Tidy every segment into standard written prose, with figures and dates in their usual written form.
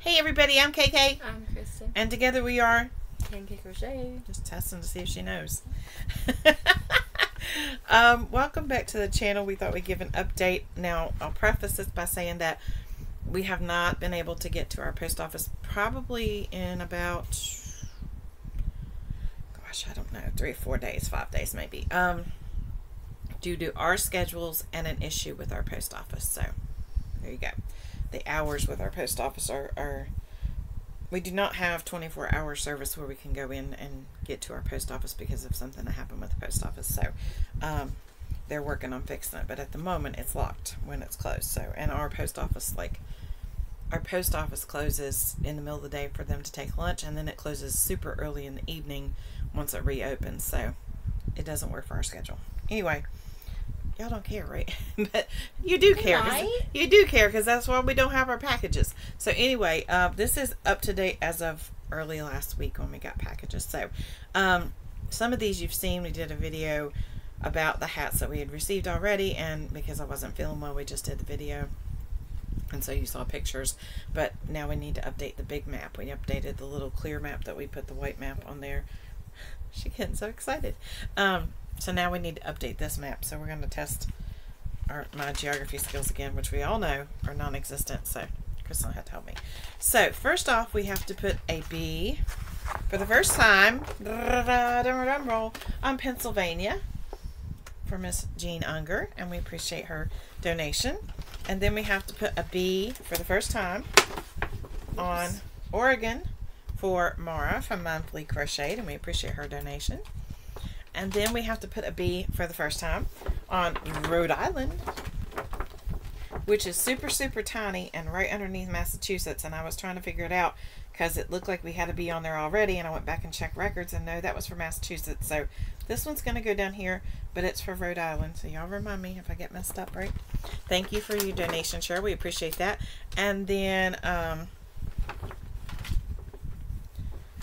Hey everybody, I'm KK. I'm Kristen. And together we are Pancake Crochet. Just testing to see if she knows. Welcome back to the channel. We thought we'd give an update. Now, I'll preface this by saying that we have not been able to get to our post office probably in about, gosh, I don't know, 3 or 4 days, 5 days maybe, due to our schedules and an issue with our post office. So, there you go. The hours with our post office are we do not have 24-hour service where we can go in and get to our post office because of something that happened with the post office. So they're working on fixing it, but at the moment it's locked when it's closed. So, and our post office, like our post office closes in the middle of the day for them to take lunch, and then it closes super early in the evening once it reopens. So it doesn't work for our schedule. Anyway, y'all don't care, right? But you do care. You do care because that's why we don't have our packages. So anyway, this is up to date as of early last week when we got packages. So some of these you've seen. We did a video about the hats that we had received already, and because I wasn't feeling well, we just did the video. And so you saw pictures, but now we need to update the big map. We updated the little clear map that we put the white map on there. She's getting so excited. So now we need to update this map. So we're going to test my geography skills again, which we all know are non-existent. So Kristen had to help me. So first off, we have to put a B for the first time on Pennsylvania for Miss Jean Unger, and we appreciate her donation. And then we have to put a B for the first time on Oregon for Mara from Monthly Crochet, and we appreciate her donation. And then we have to put a B for the first time on Rhode Island, which is super, super tiny and right underneath Massachusetts. And I was trying to figure it out because it looked like we had a B on there already. And I went back and checked records, and no, that was for Massachusetts. So this one's going to go down here, but it's for Rhode Island. So y'all remind me if I get messed up, right? Thank you for your donation, Cheryl. We appreciate that. And then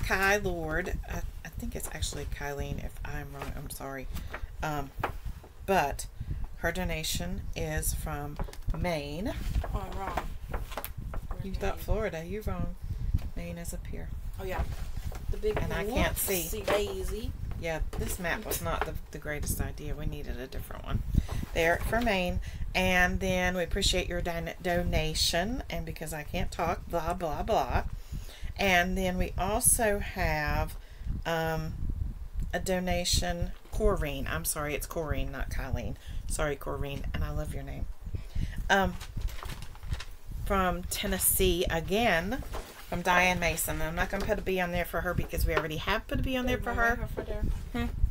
Kai Lord, I think it's actually Kylene. If I'm wrong, I'm sorry. But her donation is from Maine. Oh, I'm wrong. You thought Florida. You're wrong. Maine is up here. Oh, yeah. The big and I can't see. Daisy. Yeah, this map was not the greatest idea. We needed a different one. There for Maine. And then we appreciate your donation. And because I can't talk, blah, blah, blah. And then we also have a donation, Corrine. I'm sorry, it's Corrine, not Kylene. Sorry, Corrine, and I love your name. From Tennessee again, from Diane Mason. I'm not going to put a B on there for her because we already have put a B on there for her.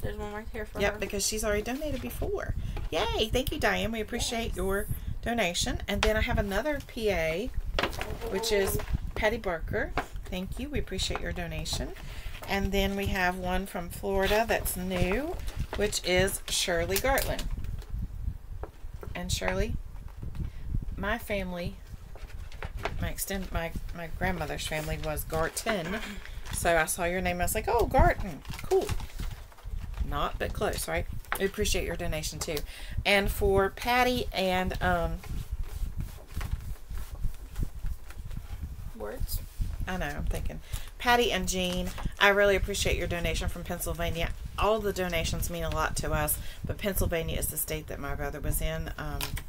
There's one right here for her. Yep, because she's already donated before. Yay, thank you, Diane. We appreciate your donation. And then I have another PA, which is Patty Barker. Thank you. We appreciate your donation. And then we have one from Florida that's new, which is Shirley Gartland. And Shirley, my family, my grandmother's family was Garton. So I saw your name. I was like, oh, Garton. Cool. Not but close, right? We appreciate your donation too. And for Patty and words. I know, I'm thinking. Patty and Jean, I really appreciate your donation from Pennsylvania. All the donations mean a lot to us, but Pennsylvania is the state that my brother was in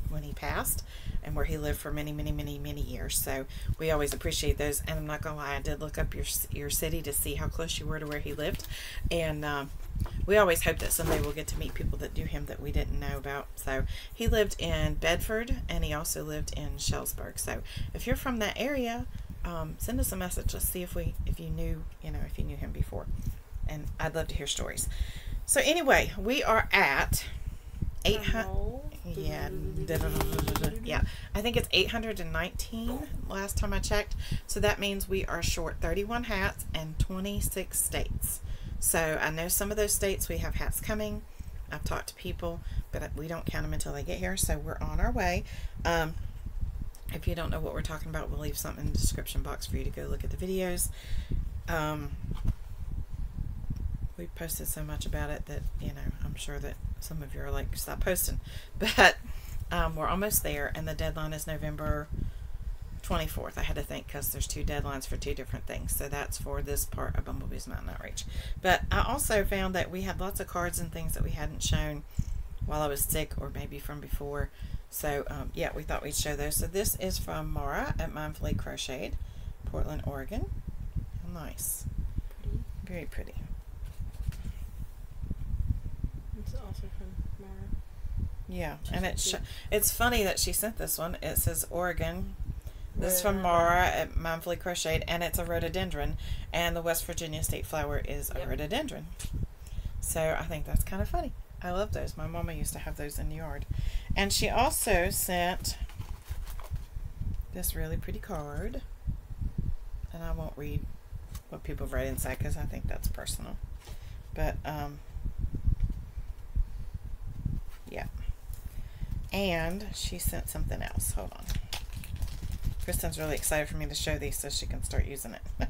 when he passed and where he lived for many, many, many, many years. So we always appreciate those. And I'm not going to lie, I did look up your city to see how close you were to where he lived. And we always hope that someday we'll get to meet people that knew him that we didn't know about. So he lived in Bedford, and he also lived in Shellsburg. So if you're from that area, send us a message. Let's see if you knew, if you knew him before. And I'd love to hear stories. So anyway, we are at 800. Yeah. I think it's 819 last time I checked. So that means we are short 31 hats and 26 states. So I know some of those states we have hats coming. I've talked to people, but we don't count them until they get here. So we're on our way. If you don't know what we're talking about, we'll leave something in the description box for you to go look at the videos. We posted so much about it that, I'm sure that some of you are like, stop posting. But we're almost there, and the deadline is November 24th. I had to think because there's two deadlines for two different things. So that's for this part of Bumblebee's Mountain Outreach. But I also found that we had lots of cards and things that we hadn't shown while I was sick or maybe from before. So yeah, we thought we'd show those. So this is from Mara at Mindfully Crocheted, Portland, Oregon. How nice. Pretty. Very pretty. It's also from Mara. Yeah, and it's funny that she sent this one. It says Oregon. This is from Mara at Mindfully Crocheted, and it's a rhododendron, and the West Virginia state flower is a rhododendron. So I think that's kind of funny. I love those. My mama used to have those in the yard. And she also sent this really pretty card, and I won't read what people write inside because I think that's personal. But yeah, and she sent something else. Hold on. Kristen's really excited for me to show these so she can start using it.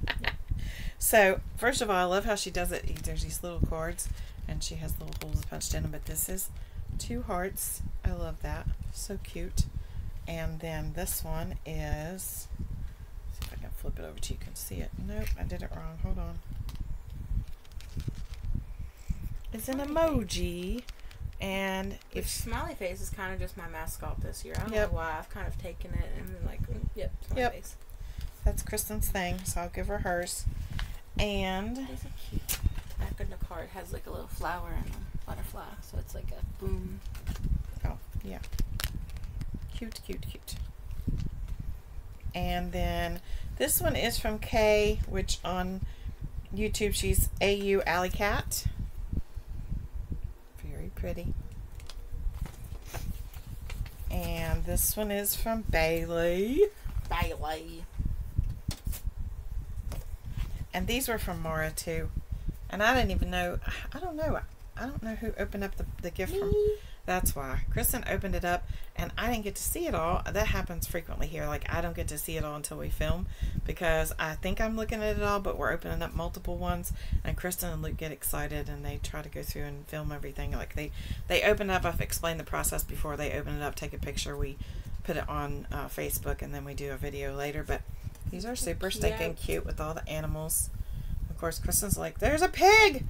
So, first of all, I love how she does it. There's these little cards, and she has little holes punched in them, but this is two hearts. I love that. So cute. And then this one is, let's see if I can flip it over so you can see it. Nope, I did it wrong. Hold on. It's an emoji. And if smiley face is kind of just my mascot this year. I don't know why. I've kind of taken it and been like, smiley face. That's Kristen's thing, so I'll give her hers. And these are cute. Back in the card has like a little flower and a butterfly, so it's like a boom. Oh yeah, cute, cute, cute. And then this one is from Kay, which on YouTube she's AU Alley Cat. Pretty. And this one is from Bailey. Bailey. And these were from Mara too. And I didn't even know. I don't know who opened up the gift from. That's why. Kristen opened it up and I didn't get to see it all. That happens frequently here. Like I don't get to see it all until we film because I think I'm looking at it all, but we're opening up multiple ones and Kristen and Luke get excited and they try to go through and film everything. Like they open up, I've explained the process before they open it up, take a picture, we put it on Facebook and then we do a video later. But these are super stinking cute with all the animals. Of course, Kristen's like, there's a pig!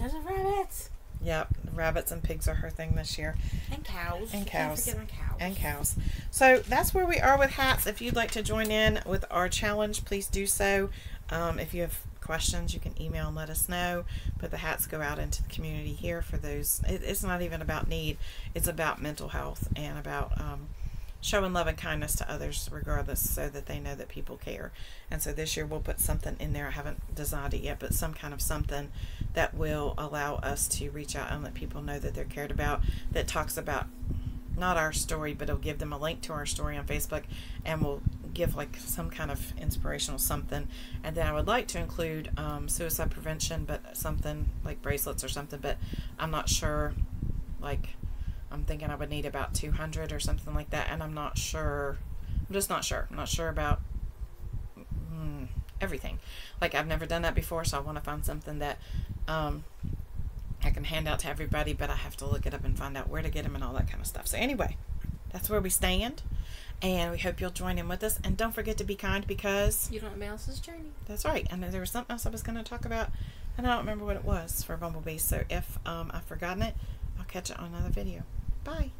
There's a rabbit! Yep, rabbits and pigs are her thing this year. And cows. And cows. Can't forget cows. And cows. So that's where we are with hats. If you'd like to join in with our challenge, please do so. If you have questions, you can email and let us know. But the hats go out into the community here for those. It's not even about need. It's about mental health and about showing love and kindness to others regardless so that they know that people care. And so this year we'll put something in there. I haven't designed it yet, but some kind of something that will allow us to reach out and let people know that they're cared about, that talks about not our story, but it'll give them a link to our story on Facebook and we'll give like some kind of inspirational something. And then I would like to include suicide prevention, but something like bracelets or something, but I'm not sure. Like I'm thinking I would need about 200 or something like that, and I'm not sure. I'm just not sure. I'm not sure about everything. Like I've never done that before, so I want to find something that I can hand out to everybody, but I have to look it up and find out where to get them and all that kind of stuff. So anyway, that's where we stand, and we hope you'll join in with us. And don't forget to be kind because you don't know else's journey. That's right. And there was something else I was going to talk about, and I don't remember what it was for Bumblebee. So if I've forgotten it, I'll catch it on another video. Bye.